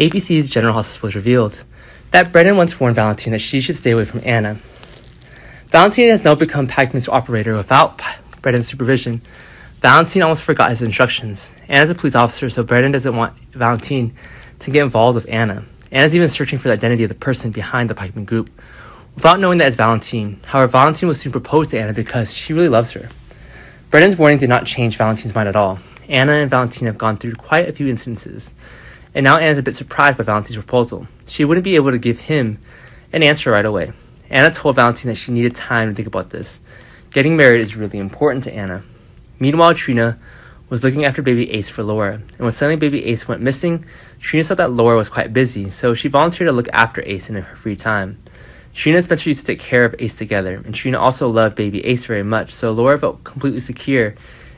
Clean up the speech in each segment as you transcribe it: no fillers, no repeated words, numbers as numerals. ABC's General Hospital was revealed that Brennan once warned Valentin that she should stay away from Anna. Valentin has now become Pikeman's operator without Brennan's supervision. Valentin almost forgot his instructions. Anna's a police officer, so Brennan doesn't want Valentin to get involved with Anna. Anna's even searching for the identity of the person behind the Pikeman group, without knowing that it's Valentin. However, Valentin will soon propose to Anna because she really loves her. Brennan's warning did not change Valentin's mind at all. Anna and Valentin have gone through quite a few incidences, and now Anna's a bit surprised by Valentin's proposal. She wouldn't be able to give him an answer right away. Anna told Valentin that she needed time to think about this. Getting married is really important to Anna. Meanwhile, Trina was looking after baby Ace for Laura, and when suddenly baby Ace went missing, Trina saw that Laura was quite busy, so she volunteered to look after Ace in her free time. Trina and Spencer used to take care of Ace together, and Trina also loved baby Ace very much, so Laura felt completely secure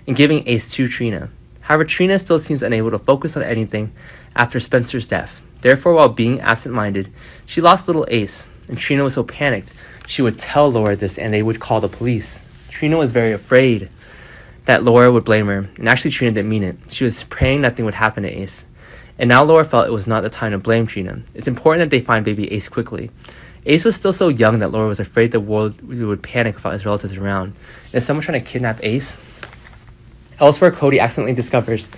in giving Ace to Trina. However, Trina still seems unable to focus on anything after Spencer's death. Therefore, while being absent-minded, she lost little Ace, and Trina was so panicked she would tell Laura this and they would call the police. Trina was very afraid that Laura would blame her, and actually Trina didn't mean it. She was praying nothing would happen to Ace, and now Laura felt it was not the time to blame Trina. It's important that they find baby Ace quickly. Ace was still so young that Laura was afraid the world would panic without his relatives around. Is someone trying to kidnap Ace? Elsewhere, Cody accidentally discovers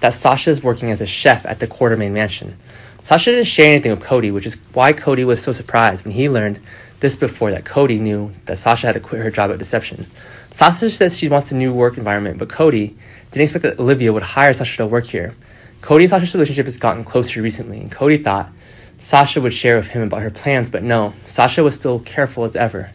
that Sasha is working as a chef at the Quartermaine mansion. Sasha didn't share anything with Cody, which is why Cody was so surprised when he learned this before that Cody knew that Sasha had to quit her job at Deception. Sasha says she wants a new work environment, but Cody didn't expect that Olivia would hire Sasha to work here. Cody and Sasha's relationship has gotten closer recently, and Cody thought Sasha would share with him about her plans, but no, Sasha was still careful as ever.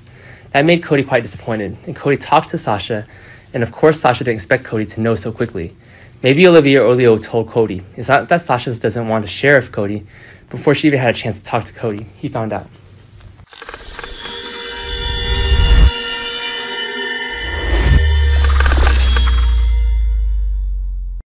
That made Cody quite disappointed, and Cody talked to Sasha, and of course Sasha didn't expect Cody to know so quickly. Maybe Olivia or Leo told Cody. It's not that Sasha doesn't want to share with Cody. Before she even had a chance to talk to Cody, he found out.